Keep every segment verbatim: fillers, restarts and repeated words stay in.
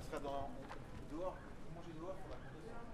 ça sera dans, dehors. Pour manger dehors, il faudra qu'on descende.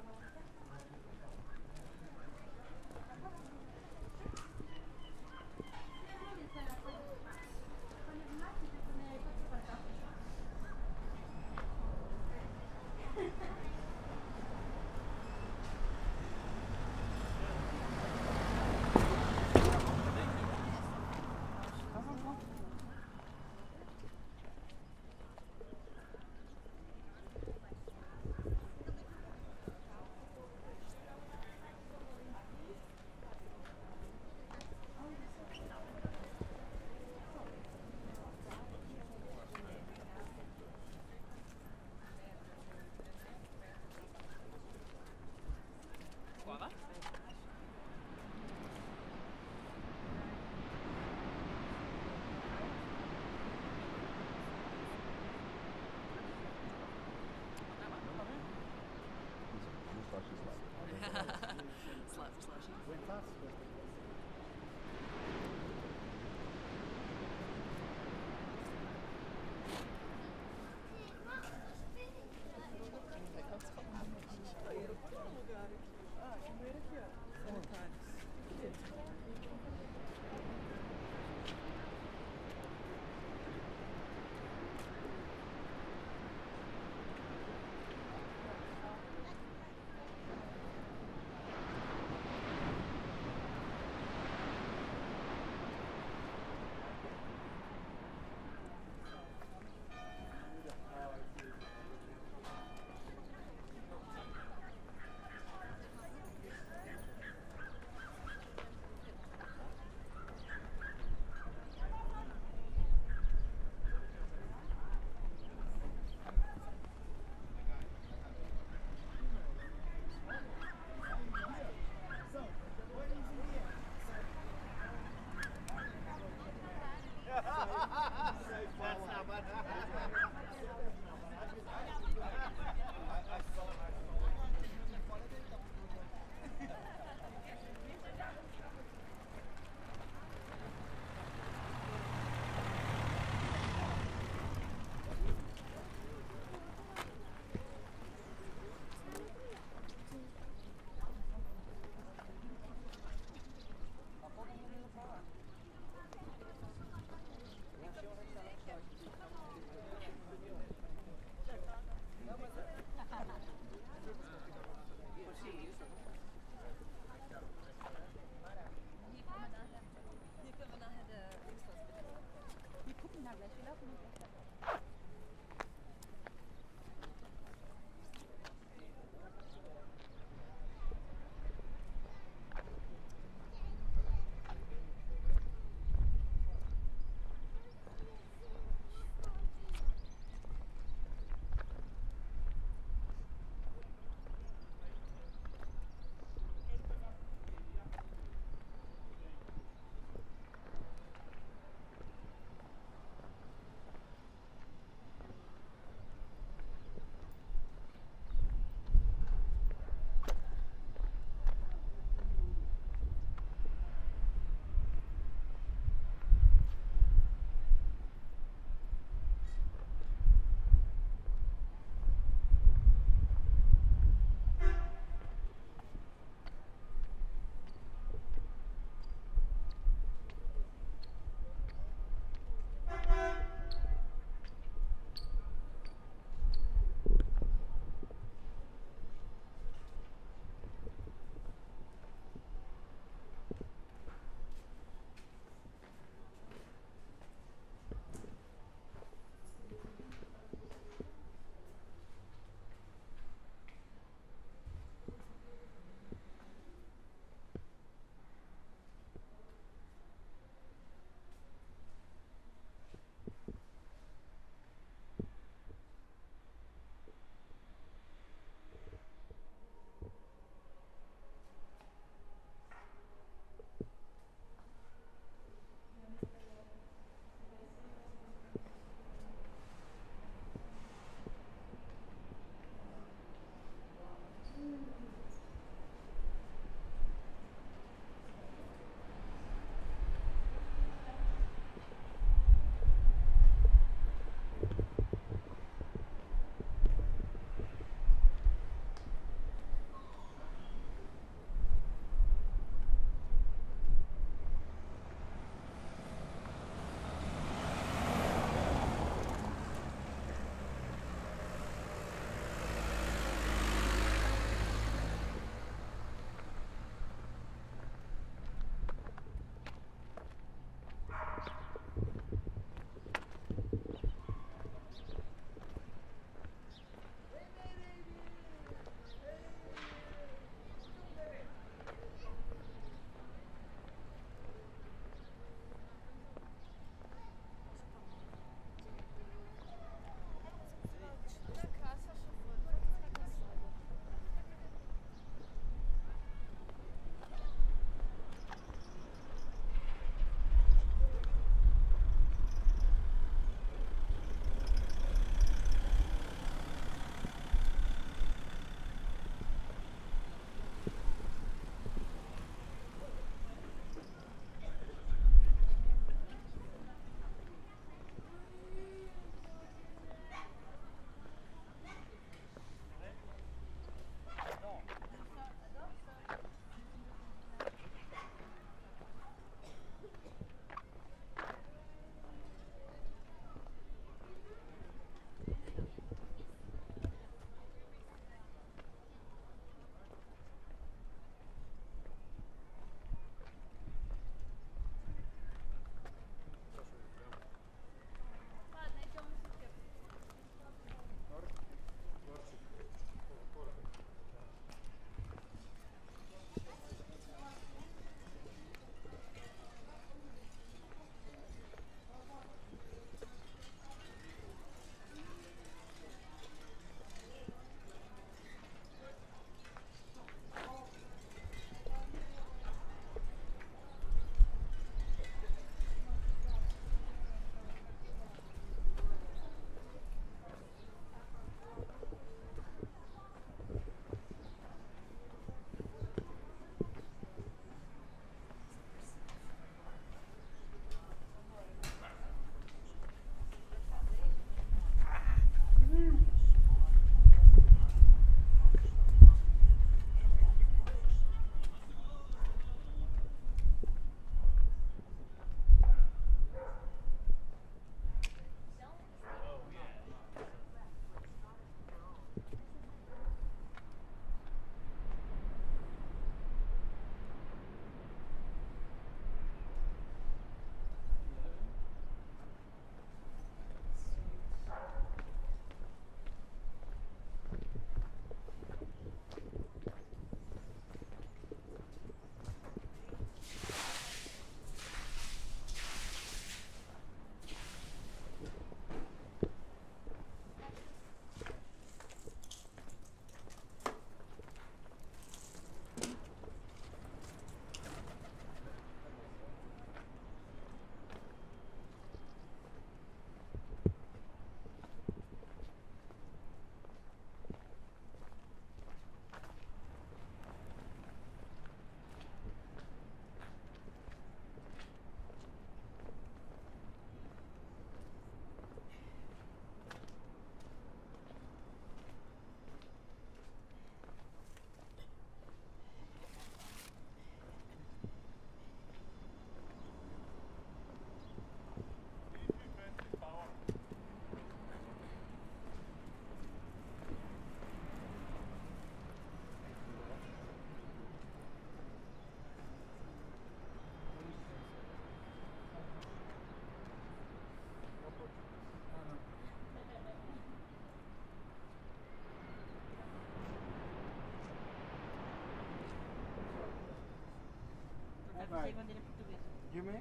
Vai. Sem bandeira portuguesa. De mim?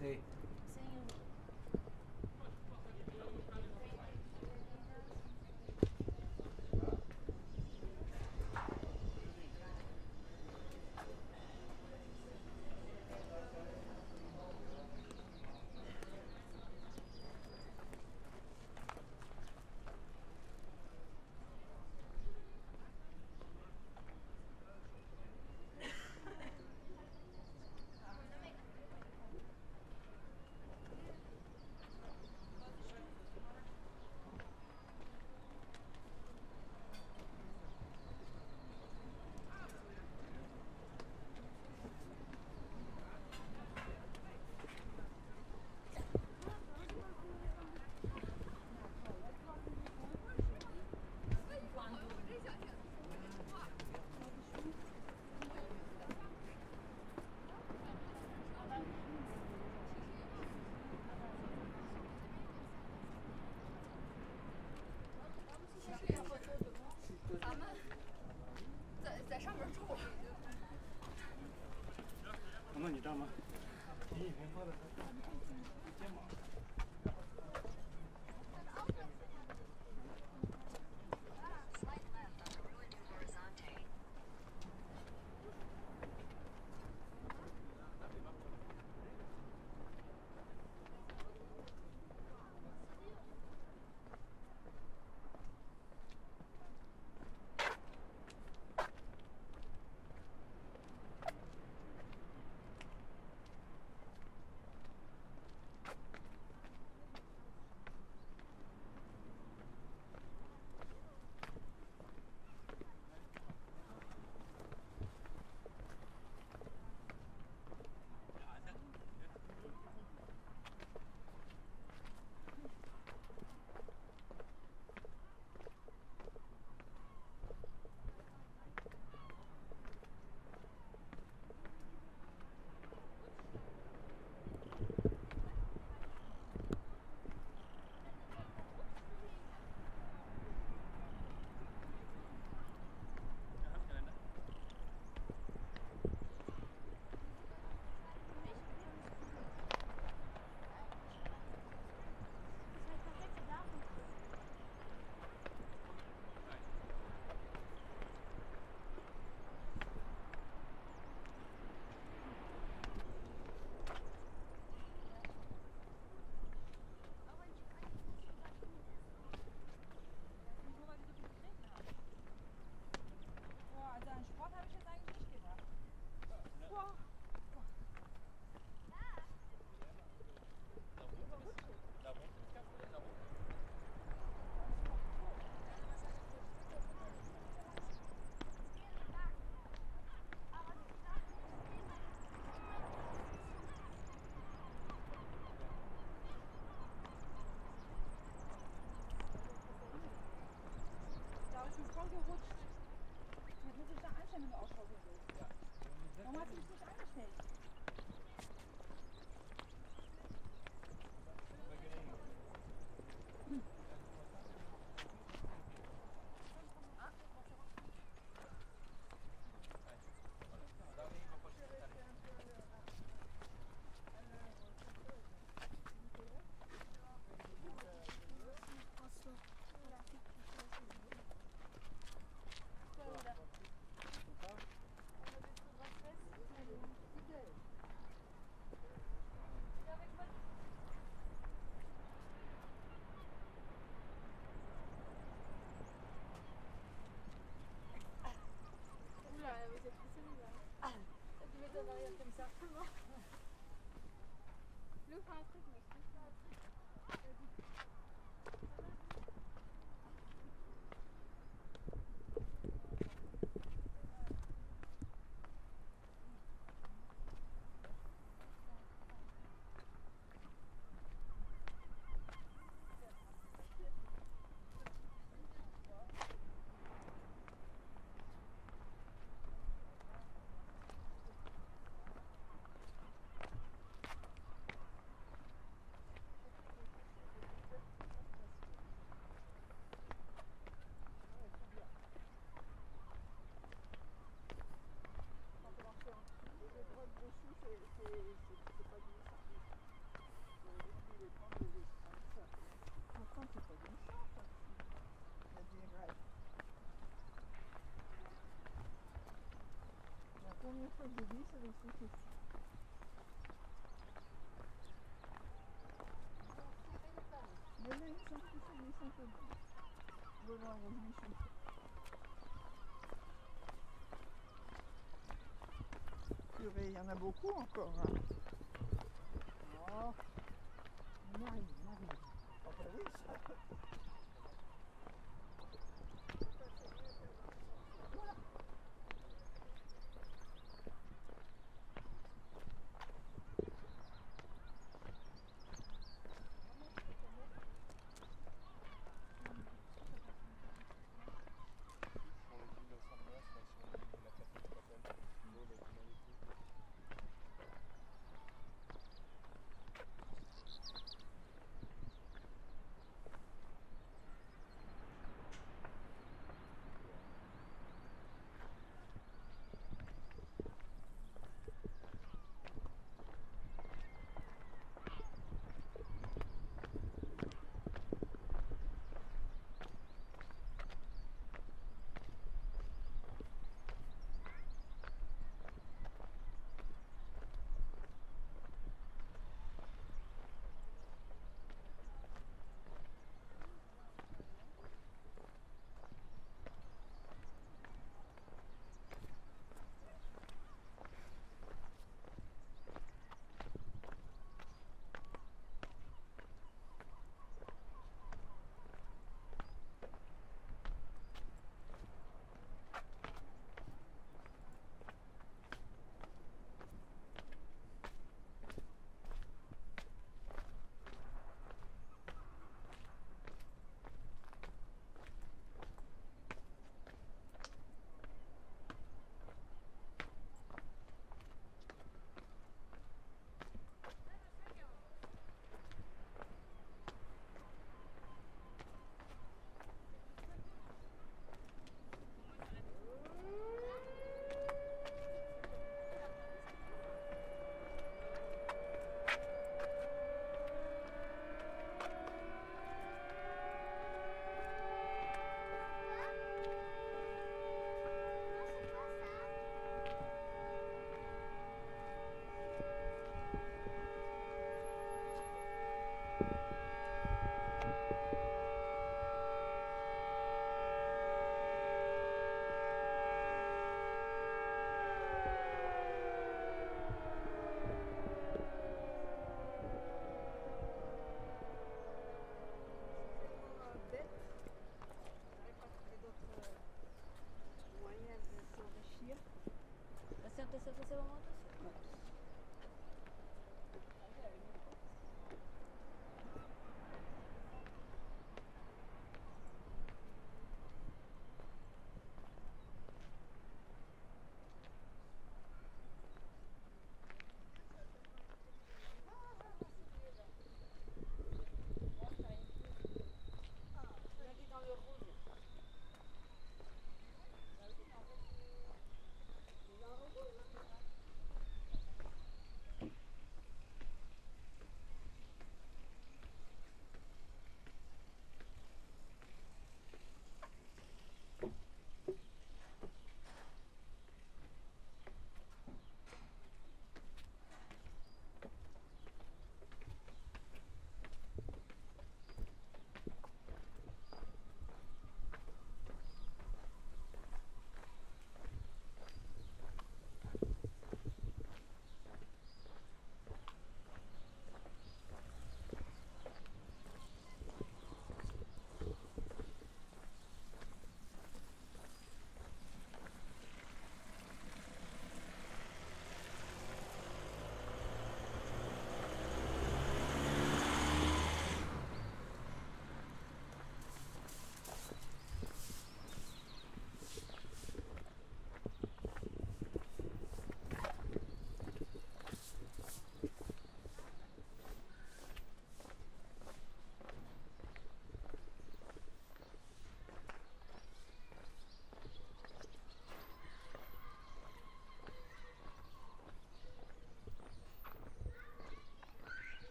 Sim. Sem eu. Gerutscht. Dann muss ich da einstellen, wenn du Ausschau gesucht. Ja. Warum hast du dich nicht eingestellt? right. Я помню, что влюбился в институте. Я не знаю, что не сам вырвал вещи. Purée, il y en a beaucoup encore. Hein. Oh. Non, non, non. Oh, ben oui, ça.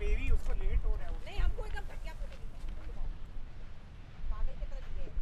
Baby उसको late हो रहा है। नहीं हमको एकदम घटिया फोटो दिखाई पागल की तरह दिखे।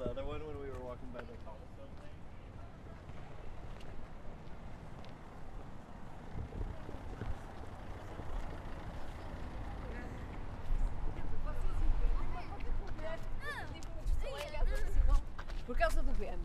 the other one when we were walking by the cobblestone thing? Regarde sur le P M.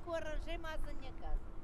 никакого рожима за не каза.